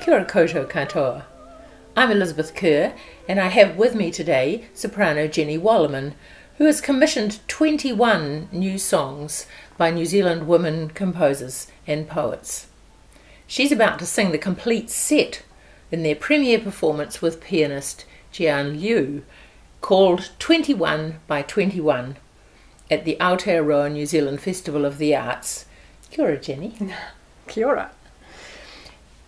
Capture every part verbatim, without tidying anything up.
Kia ora koutou katoa. I'm Elizabeth Kerr and I have with me today soprano Jenny Wollerman, who has commissioned twenty-one new songs by New Zealand women composers and poets. She's about to sing the complete set in their premiere performance with pianist Jian Liu, called twenty-one by twenty-one at the Aotearoa New Zealand Festival of the Arts. Kia ora, Jenny. Kia ora.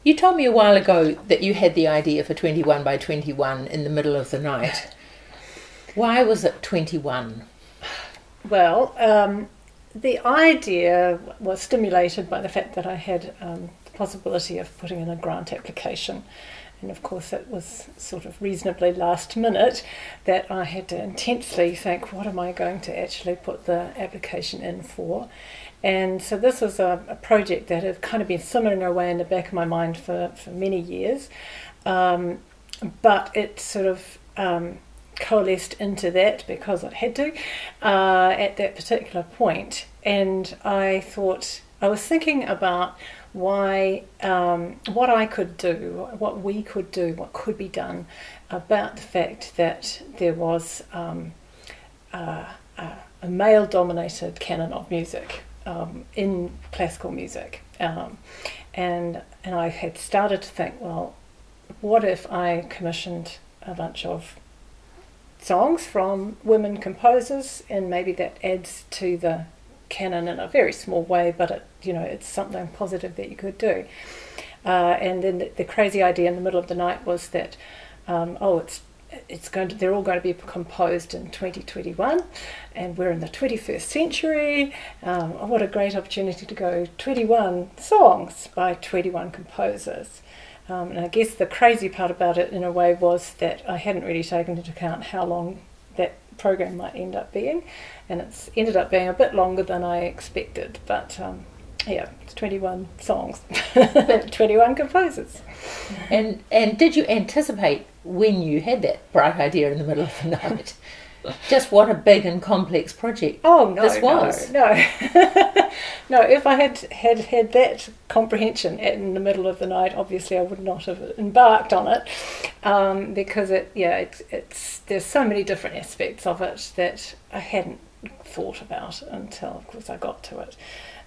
You told me a while ago that you had the idea for twenty-one by twenty-one in the middle of the night. Why was it twenty-one? Well, um, the idea was stimulated by the fact that I had um, the possibility of putting in a grant application. And of course it was sort of reasonably last minute that I had to intensely think, what am I going to actually put the application in for? And so this was a, a project that had kind of been simmering away in the back of my mind for, for many years. Um, but it sort of um, coalesced into that because it had to uh, at that particular point. And I thought, I was thinking about why, um, what I could do, what we could do, what could be done about the fact that there was um, uh, a, a male-dominated canon of music. Um, in classical music, um, and and I had started to think, well, what if I commissioned a bunch of songs from women composers, and maybe that adds to the canon in a very small way, but it, you know, it's something positive that you could do. Uh, and then the, the crazy idea in the middle of the night was that, um, oh, it's it's going to, they're all going to be composed in twenty twenty-one, and we're in the twenty-first century. Um, oh, what a great opportunity to go twenty-one songs by twenty-one composers. Um, and I guess the crazy part about it in a way was that I hadn't really taken into account how long that program might end up being, and it's ended up being a bit longer than I expected, but um, yeah, it's twenty-one songs, twenty-one composers. And and did you anticipate when you had that bright idea in the middle of the night just what a big and complex project oh no this was. no no no if I had had had that comprehension in the middle of the night, obviously I would not have embarked on it, um because it yeah it's it's there's so many different aspects of it that I hadn't thought about until of course I got to it.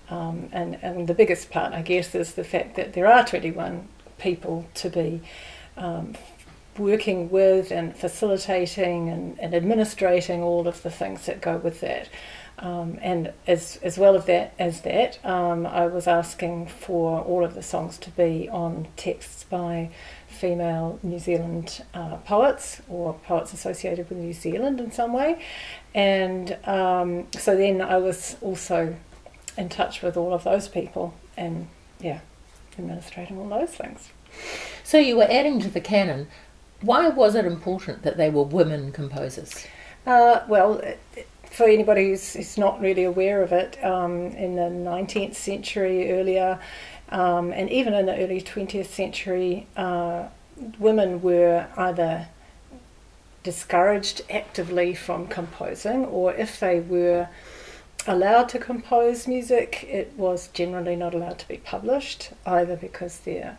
um and and the biggest part, I guess, is the fact that there are twenty-one people to be um working with and facilitating and, and administrating all of the things that go with that. Um, and as, as well of that, as that, um, I was asking for all of the songs to be on texts by female New Zealand uh, poets or poets associated with New Zealand in some way. And um, so then I was also in touch with all of those people and, yeah, administrating all those things. So you were adding to the canon. Why was it important that they were women composers? Uh, well, for anybody who's, who's not really aware of it, um, in the nineteenth century earlier, um, and even in the early twentieth century, uh, women were either discouraged actively from composing, or if they were allowed to compose music, it was generally not allowed to be published, either because their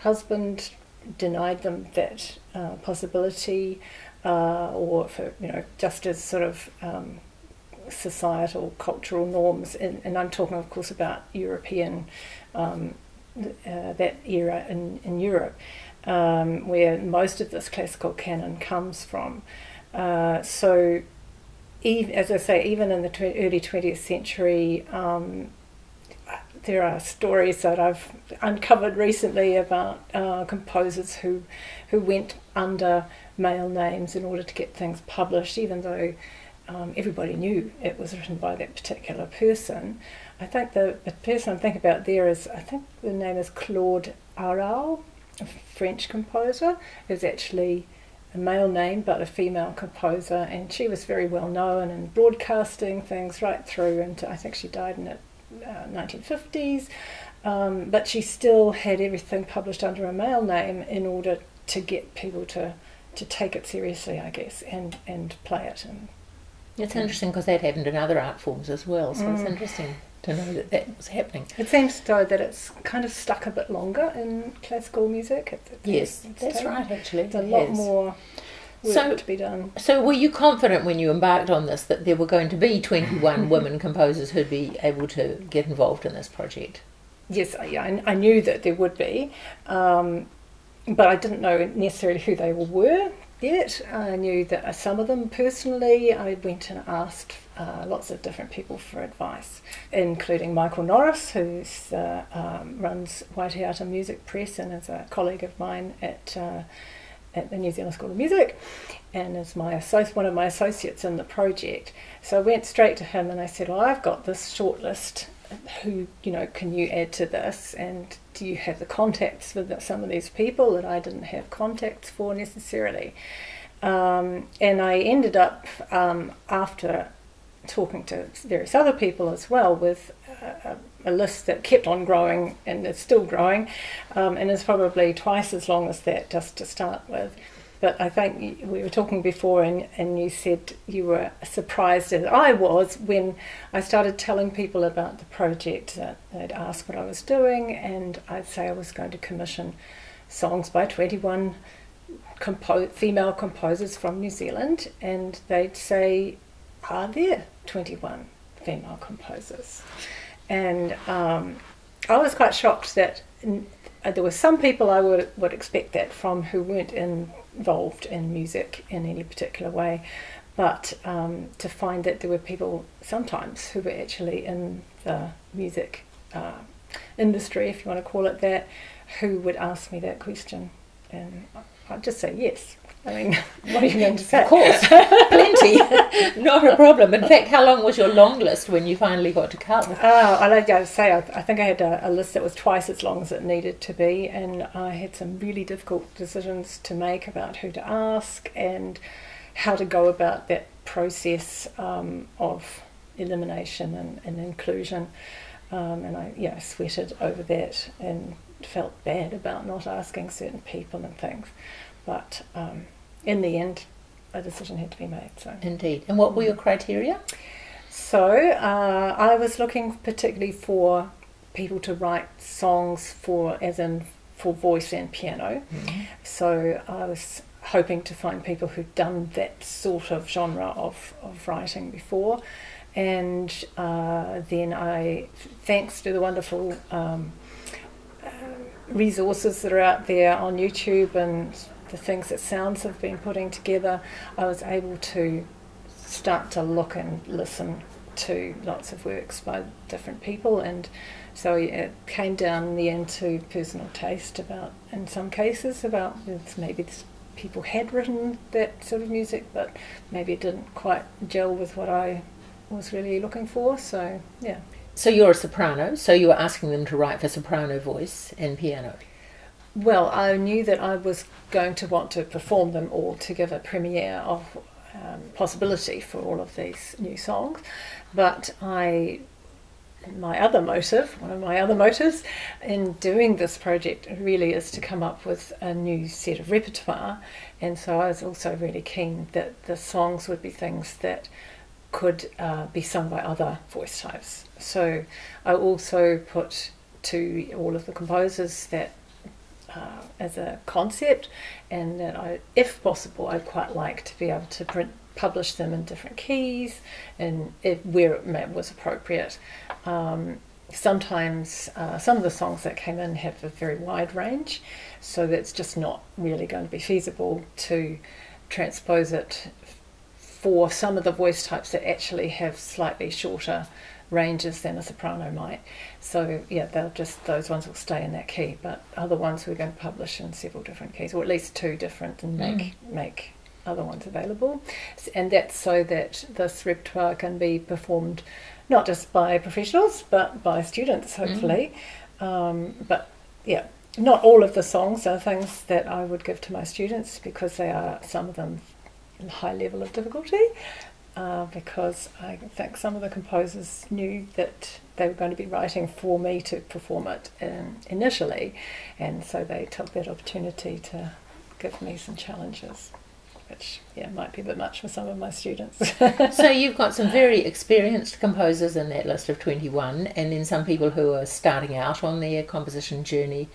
husband denied them that uh, possibility, uh, or for, you know, just as sort of um, societal, cultural norms, and, and I'm talking, of course, about European, um, uh, that era in, in Europe, um, where most of this classical canon comes from. Uh, so, even, as I say, even in the tw early twentieth century, um, there are stories that I've uncovered recently about uh, composers who who went under male names in order to get things published, even though um, everybody knew it was written by that particular person. I think the, the person I'm thinking about there is, I think the name is Claude Aral, a French composer, who's actually a male name but a female composer, and she was very well known in broadcasting things right through, and I think she died in the uh, nineteen fifties, um, but she still had everything published under a male name in order to get people to to take it seriously, I guess, and, and play it. And it's interesting because that happened in other art forms as well, so mm. it's interesting to know that that was happening. It seems, though, that it's kind of stuck a bit longer in classical music. At the, yes, the that's right, actually. There's a it lot has. more work so, to be done. So were you confident when you embarked on this that there were going to be twenty-one women composers who'd be able to get involved in this project? Yes, I, I knew that there would be. Um, But I didn't know necessarily who they were yet. I knew that some of them personally. I went and asked uh, lots of different people for advice, including Michael Norris, who uh, um, runs Waiteata Music Press and is a colleague of mine at uh, at the New Zealand School of Music, and is my associ one of my associates in the project. So I went straight to him and I said, "Well, I've got this shortlist. Who, you know, can you add to this, and do you have the contacts for the, some of these people that I didn't have contacts for necessarily?" Um, and I ended up, um, after talking to various other people as well, with a, a list that kept on growing, and it's still growing, um, and is probably twice as long as that just to start with. But I think we were talking before, and, and you said you were surprised, as I was, when I started telling people about the project. That they'd ask what I was doing, and I'd say I was going to commission songs by twenty-one compo female composers from New Zealand, and they'd say, "Are there twenty-one female composers?" And um, I was quite shocked that there were some people I would, would expect that from who weren't in involved in music in any particular way, but um, to find that there were people sometimes who were actually in the music uh, industry, if you want to call it that, who would ask me that question, and I'd just say yes. I mean, what are you going to say? Of course, plenty, not a problem. In fact, how long was your long list when you finally got to Carlton? Oh, I like to say, I, I think I had a, a list that was twice as long as it needed to be, and I had some really difficult decisions to make about who to ask and how to go about that process um, of elimination and, and inclusion. Um, and I, yeah, sweated over that and felt bad about not asking certain people and things. But um, in the end, a decision had to be made. So. Indeed. And what were your criteria? So uh, I was looking particularly for people to write songs for, as in for voice and piano. Mm-hmm. So I was hoping to find people who'd done that sort of genre of, of writing before. And uh, then I, thanks to the wonderful um, uh, resources that are out there on YouTube and the things that SOUNZ have been putting together, I was able to start to look and listen to lots of works by different people, and so it came down in the end to personal taste about, in some cases, about maybe people had written that sort of music, but maybe it didn't quite gel with what I was really looking for, so yeah. So you're a soprano, so you were asking them to write for soprano voice and piano? Well, I knew that I was going to want to perform them all to give a premiere of um, possibility for all of these new songs, but I, my other motive, one of my other motives in doing this project really is to come up with a new set of repertoire, and so I was also really keen that the songs would be things that could uh, be sung by other voice types. So I also put to all of the composers that Uh, as a concept, and that I, if possible, I'd quite like to be able to print, publish them in different keys, and if, where it may, was appropriate. Um, sometimes uh, some of the songs that came in have a very wide range, so that's just not really going to be feasible to transpose it for some of the voice types that actually have slightly shorter ranges than a soprano might. So yeah, they'll just, those ones will stay in that key, but other ones we're going to publish in several different keys, or at least two different, and make mm. make other ones available, and that's so that this repertoire can be performed not just by professionals but by students, hopefully. Mm. Um, but yeah, not all of the songs are things that I would give to my students, because they are, some of them, in high level of difficulty, uh, because I think some of the composers knew that they were going to be writing for me to perform it in, initially, and so they took that opportunity to give me some challenges, which yeah might be a bit much for some of my students. So you've got some very experienced composers in that list of twenty-one, and then some people who are starting out on their composition journey,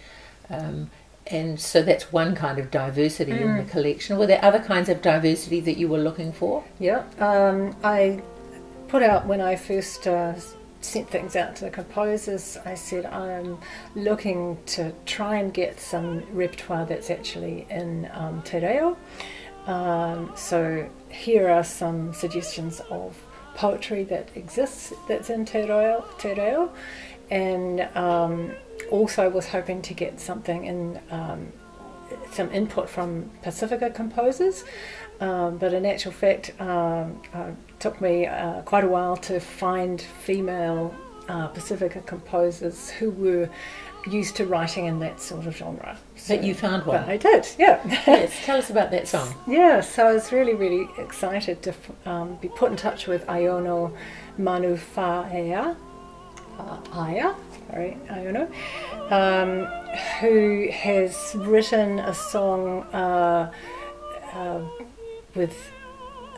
um, and so that's one kind of diversity mm. in the collection. Were there other kinds of diversity that you were looking for? Yeah, um, I put out, when I first uh, sent things out to the composers, I said I'm looking to try and get some repertoire that's actually in um, te reo. Um, so here are some suggestions of poetry that exists that's in te reo, te reo. And um, also was hoping to get something in, um, some input from Pacifica composers, um, but in actual fact um, it took me uh, quite a while to find female uh, Pacifica composers who were used to writing in that sort of genre. So, but you found one. But I did, yeah. Yes, tell us about that song. Yeah, so I was really, really excited to um, be put in touch with Aiono Manu Whaea, uh, Aya, sorry, Aiono, um, who has written a song uh, uh, with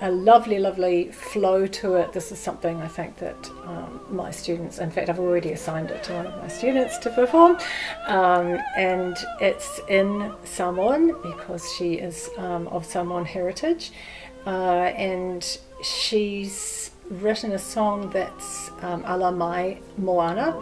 a lovely, lovely flow to it. This is something I think that um, my students, in fact I've already assigned it to one of my students to perform, um, and it's in Samoan because she is um, of Samoan heritage, uh, and she's written a song that's um, Ala Mai Moana.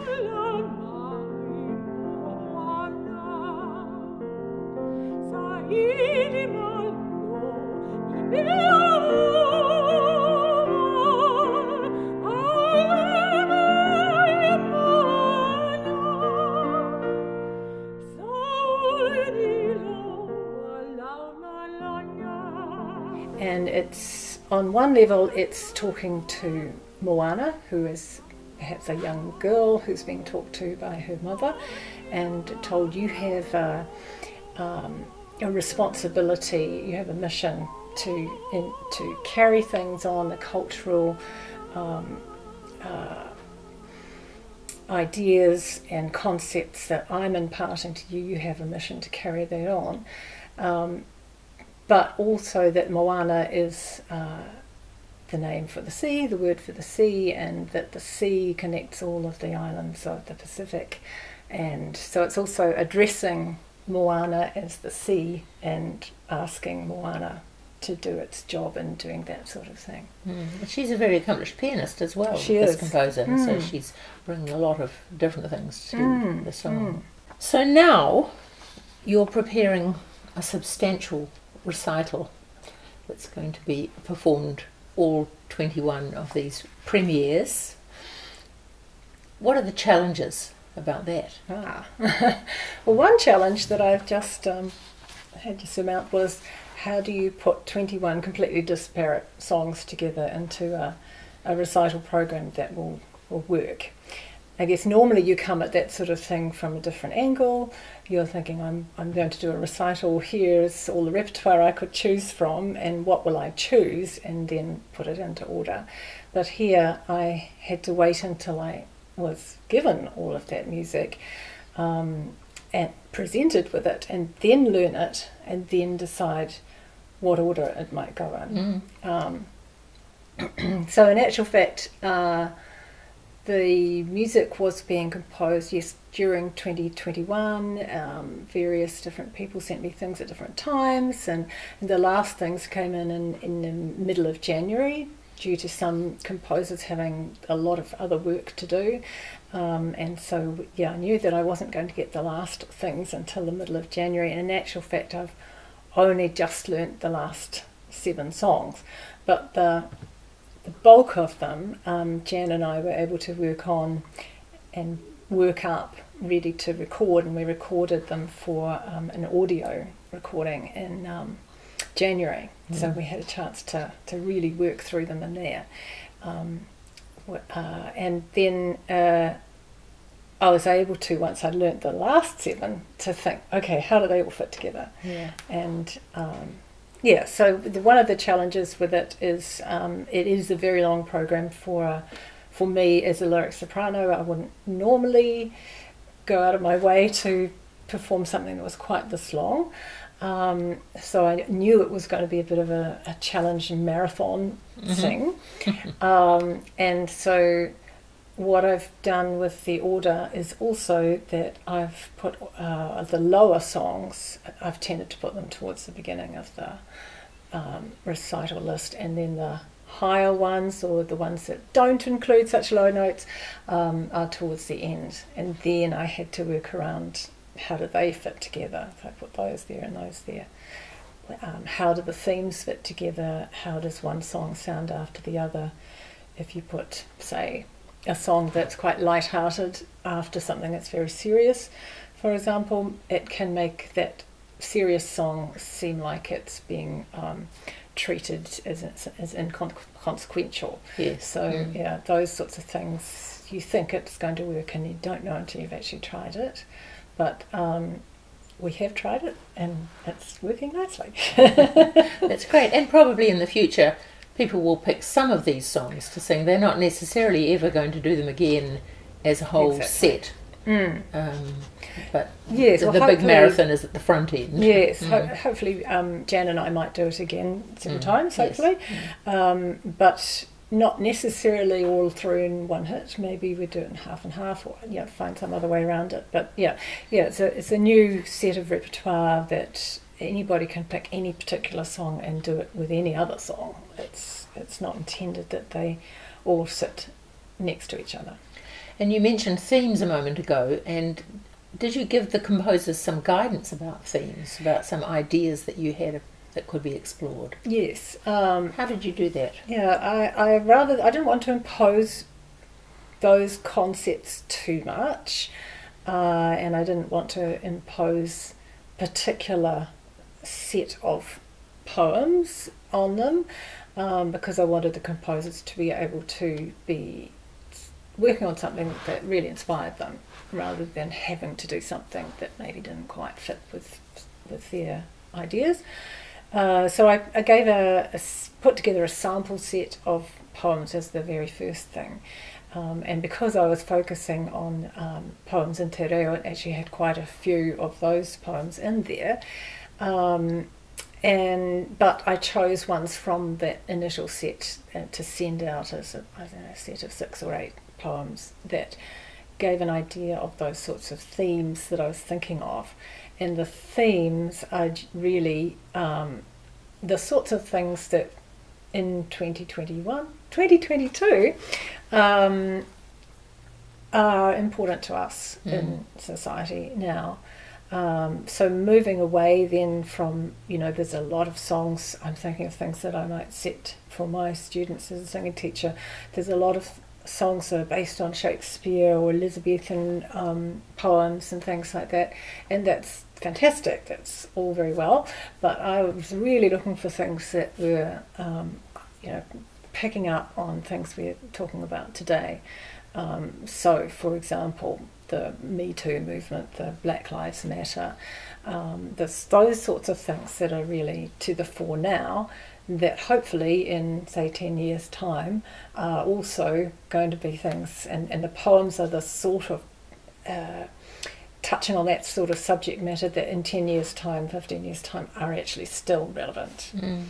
And it's, on one level, it's talking to Moana, who is perhaps a young girl who's being talked to by her mother and told, you have a, um, a responsibility, you have a mission to in, to carry things on, the cultural um, uh, ideas and concepts that I'm imparting to you, you have a mission to carry that on. Um, But also that Moana is uh, the name for the sea, the word for the sea, and that the sea connects all of the islands of the Pacific. And so it's also addressing Moana as the sea and asking Moana to do its job in doing that sort of thing. Mm. She's a very accomplished pianist as well, she this is. composer, mm. so she's bringing a lot of different things to mm. the song. Mm. So now you're preparing a substantial recital that's going to be performed, all twenty-one of these premieres. What are the challenges about that? Ah. Well, one challenge that I've just um, had to surmount was, how do you put twenty-one completely disparate songs together into a, a recital program that will, will work? I guess normally you come at that sort of thing from a different angle. You're thinking, I'm, I'm going to do a recital, here's all the repertoire I could choose from, and what will I choose, and then put it into order. But here I had to wait until I was given all of that music um, and presented with it, and then learn it, and then decide what order it might go in. Mm. Um, so in actual fact, uh, the music was being composed, yes, during twenty twenty-one. Um, various different people sent me things at different times, and, and the last things came in, in in the middle of January, due to some composers having a lot of other work to do. Um, and so, yeah, I knew that I wasn't going to get the last things until the middle of January. And in actual fact, I've only just learnt the last seven songs. But the... the bulk of them, um, Jan and I were able to work on and work up, ready to record, and we recorded them for um, an audio recording in um, January. Mm. So we had a chance to, to really work through them in there. Um, uh, and then uh, I was able to, once I learnt the last seven, to think, okay, how do they all fit together? Yeah. And um, yeah, so the, one of the challenges with it is um, it is a very long program for a, for me as a lyric soprano. I wouldn't normally go out of my way to perform something that was quite this long. Um, so I knew it was going to be a bit of a, a challenge marathon thing. Mm-hmm. um, and so what I've done with the order is also that I've put uh, the lower songs, I've tended to put them towards the beginning of the um, recital list, and then the higher ones, or the ones that don't include such low notes, um, are towards the end. And then I had to work around how do they fit together. If I put those there and those there, um, how do the themes fit together? How does one song sound after the other? If you put, say, a song that's quite light-hearted after something that's very serious, for example, it can make that serious song seem like it's being um, treated as, as inconsequential. Yes. So mm. yeah, those sorts of things, you think it's going to work and you don't know until you've actually tried it. But um, we have tried it and it's working nicely. That's great. And probably in the future people will pick some of these songs to sing. They're not necessarily ever going to do them again as a whole exactly. set. Mm. Um, but yes, the, well, the big marathon is at the front end. Yes, mm. ho hopefully um, Jan and I might do it again several mm. times, hopefully. Yes. Um, but not necessarily all through in one hit. Maybe we do it in half and half, or you know, find some other way around it. But yeah, yeah, it's a, it's a new set of repertoire that anybody can pick any particular song and do it with any other song. It's, it's not intended that they all sit next to each other. And you mentioned themes a moment ago, and did you give the composers some guidance about themes, about some ideas that you had that could be explored? Yes. Um, How did you do that? Yeah, I, I rather I didn't want to impose those concepts too much, uh, and I didn't want to impose particular set of poems on them, um, because I wanted the composers to be able to be working on something that really inspired them, rather than having to do something that maybe didn't quite fit with with their ideas. Uh, so I, I gave a, a put together a sample set of poems as the very first thing, um, and because I was focusing on um, poems in te reo, it actually had quite a few of those poems in there, um, and but I chose ones from that initial set to send out as a, I don't know, a set of six or eight poems that gave an idea of those sorts of themes that I was thinking of. And the themes are really um, the sorts of things that in twenty twenty-one, twenty twenty-two um, are important to us mm. in society now. Um, so moving away then from, you know, there's a lot of songs, I'm thinking of things that I might set for my students as a singing teacher. There's a lot of songs that are based on Shakespeare or Elizabethan um, poems and things like that, and that's fantastic, that's all very well, but I was really looking for things that were um, you know, picking up on things we're talking about today. Um, so for example, the Me Too movement, the Black Lives Matter, um, this, those sorts of things that are really to the fore now, that hopefully in, say, ten years' time are also going to be things, and, and the poems are the sort of, uh, touching on that sort of subject matter that in ten years' time, fifteen years' time, are actually still relevant. Mm.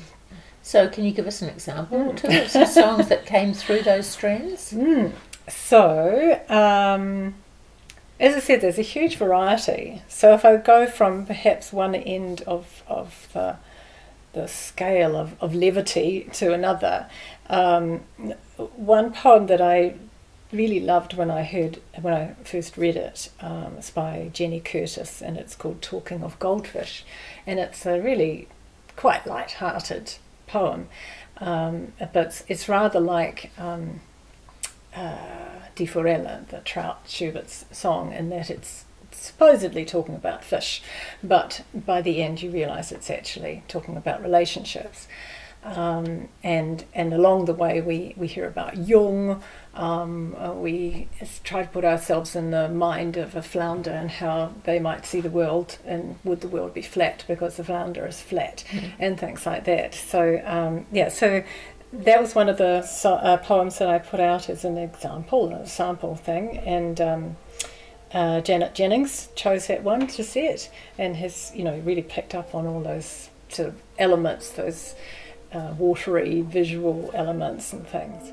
So can you give us an example mm. or two of some songs that came through those strands? Mm. So, um, as I said, there's a huge variety. So if I go from perhaps one end of, of the... the scale of, of levity to another. Um, one poem that I really loved when I heard, when I first read it, um, it's by Jenny Curtis, and it's called Talking of Goldfish, and it's a really quite light-hearted poem, um, but it's rather like um, uh, Di Forella, the Trout Schubert's song, in that it's supposedly talking about fish, but by the end you realise it's actually talking about relationships. Um, and and along the way we, we hear about Jung, um, we try to put ourselves in the mind of a flounder and how they might see the world, and would the world be flat because the flounder is flat, mm-hmm. and things like that. So um, yeah, so that was one of the so, uh, poems that I put out as an example, a sample thing, and um, uh, Janet Jennings chose that one to see it, and has, you know, really picked up on all those sort of elements, those Uh, watery visual elements and things.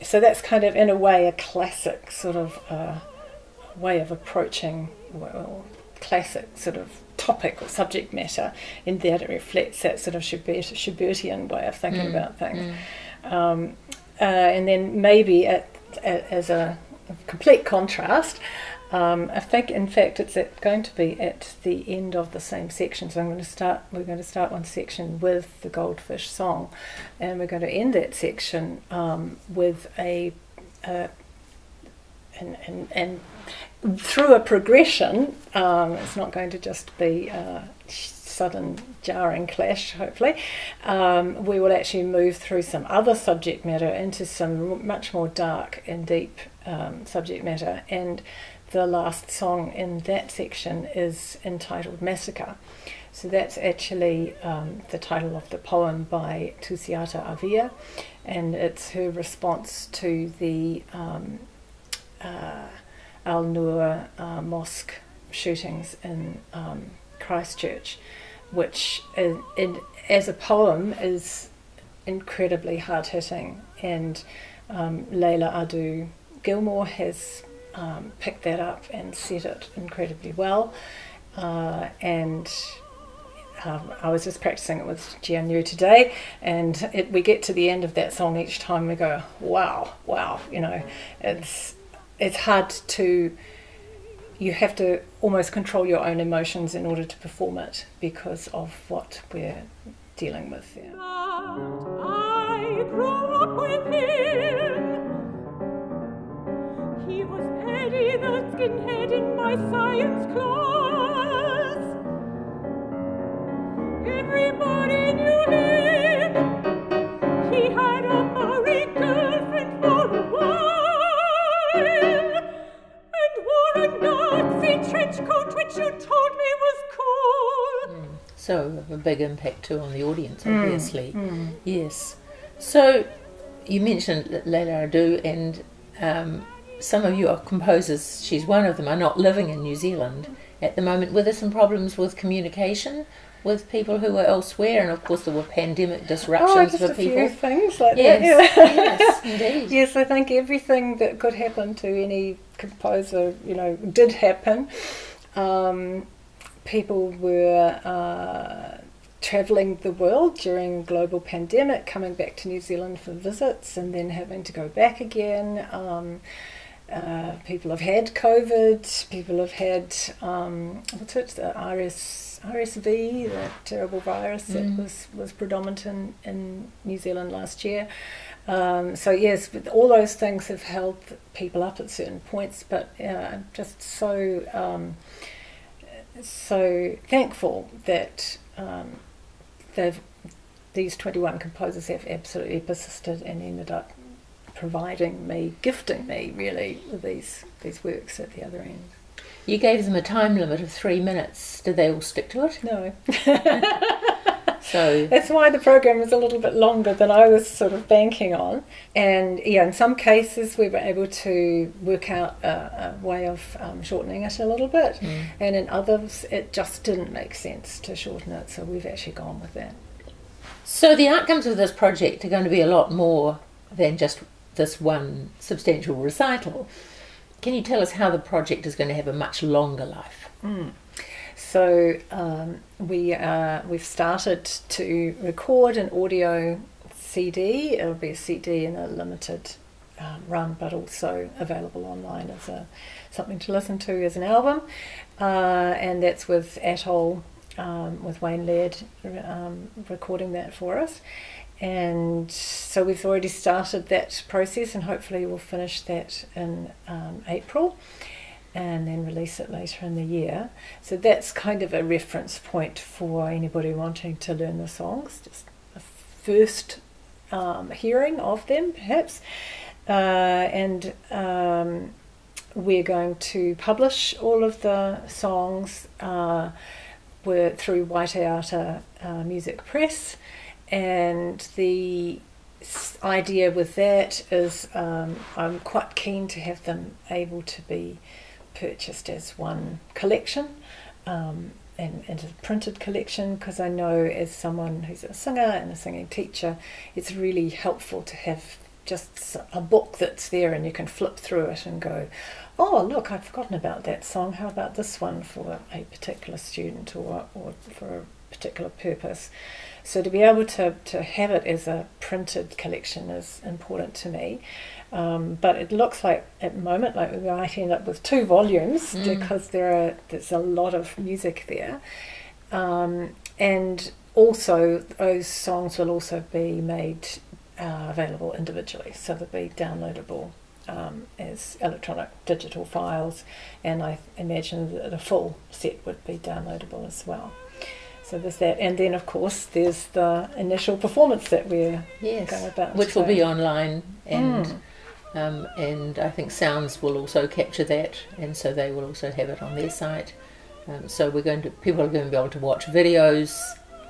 So that's kind of, in a way, a classic sort of uh, way of approaching, well, classic sort of topic or subject matter, in that it reflects that sort of Schubert, Schubertian way of thinking mm. about things. Mm. Um, uh, and then maybe at, at, as a complete contrast, um, I think, in fact, it's at, going to be at the end of the same section. So I'm going to start. We're going to start one section with the Goldfish song, and we're going to end that section um, with a, a and, and and through a progression. Um, it's not going to just be a sudden jarring clash. Hopefully, um, we will actually move through some other subject matter into some much more dark and deep um, subject matter. And the last song in that section is entitled Massacre. So that's actually um, the title of the poem by Tusiata Avia, and it's her response to the um, uh, Al Noor uh, mosque shootings in um, Christchurch, which in, in, as a poem is incredibly hard-hitting, and um, Leila Adu Gilmore has Um, picked that up and set it incredibly well, uh, and um, I was just practicing it with Jian Liu today, and it, we get to the end of that song each time we go, wow, wow, you know, it's it's hard to, you have to almost control your own emotions in order to perform it because of what we're dealing with there. I grew up with him. He was Eddie the skinhead in my science class. Everybody knew him. He had a married girlfriend for a while, and wore a Nazi trench coat which you told me was cool. Mm. So a big impact too on the audience, obviously. Mm. Mm. Yes. So you mentioned Leila Adu, and um, some of your composers, she's one of them, are not living in New Zealand at the moment. Were there some problems with communication with people who were elsewhere? And of course there were pandemic disruptions oh, just for a people. Few things like yes. that. Yes, indeed. Yes, I think everything that could happen to any composer, you know, did happen. Um, people were uh, travelling the world during global pandemic, coming back to New Zealand for visits and then having to go back again. Um, Uh, people have had COVID, people have had, um, what's it, the R S, R S V, that terrible virus that mm. was, was predominant in, in New Zealand last year. Um, so yes, but all those things have held people up at certain points, but uh, I'm just so, um, so thankful that um, they've, these twenty-one composers have absolutely persisted and ended up providing me, gifting me, really, with these, these works at the other end. You gave them a time limit of three minutes. Did they all stick to it? No. So that's why the program was a little bit longer than I was sort of banking on. And yeah, in some cases we were able to work out a, a way of um, shortening it a little bit, mm. and in others it just didn't make sense to shorten it, so we've actually gone with that. So the outcomes of this project are going to be a lot more than just this one substantial recital. Can you tell us how the project is going to have a much longer life? Mm. So um, we uh, we've started to record an audio C D. It'll be a C D in a limited um, run, but also available online as a something to listen to as an album. Uh, and that's with Atoll, um, with Wayne Laird um, recording that for us. And so we've already started that process, and hopefully we'll finish that in um, April and then release it later in the year. So that's kind of a reference point for anybody wanting to learn the songs, just a first um, hearing of them perhaps. Uh, and um, we're going to publish all of the songs uh, through Waiteata uh, Music Press. And the idea with that is um, I'm quite keen to have them able to be purchased as one collection, um, and, and a printed collection, because I know as someone who's a singer and a singing teacher, it's really helpful to have just a book that's there and you can flip through it and go, oh look, I've forgotten about that song, how about this one for a particular student or, or for a particular purpose. So to be able to, to have it as a printed collection is important to me. Um, but it looks like at the moment like we might end up with two volumes mm. because there are there's a lot of music there. Um, and also those songs will also be made uh, available individually, so they'll be downloadable um, as electronic digital files, and I imagine that a full set would be downloadable as well. So there's that, and then of course there's the initial performance that we're yes, going about, which today will be online, and mm. um, and I think SOUNZ will also capture that, and so they will also have it on their site. Um, so we're going to people are going to be able to watch videos,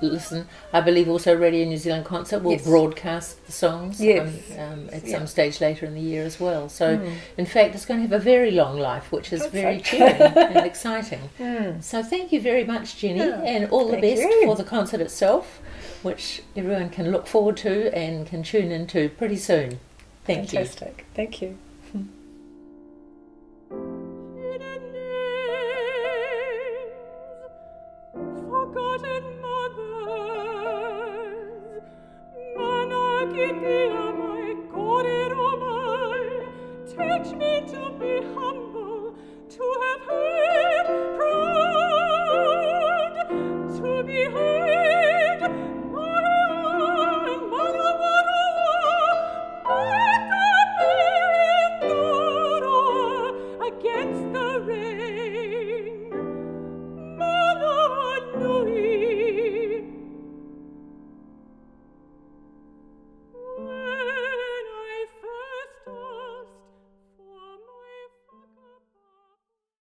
listen. I believe also Radio New Zealand Concert will yes. broadcast the songs yes. um, um, at yeah. some stage later in the year as well. So mm. in fact, it's going to have a very long life, which is That's very so. cheering and exciting. Mm. So thank you very much, Jenny, yeah. and all thank the best you. for the concert itself, which everyone can look forward to and can tune into pretty soon. Thank Fantastic. you. Thank you. Teach me to be humble, to have heard.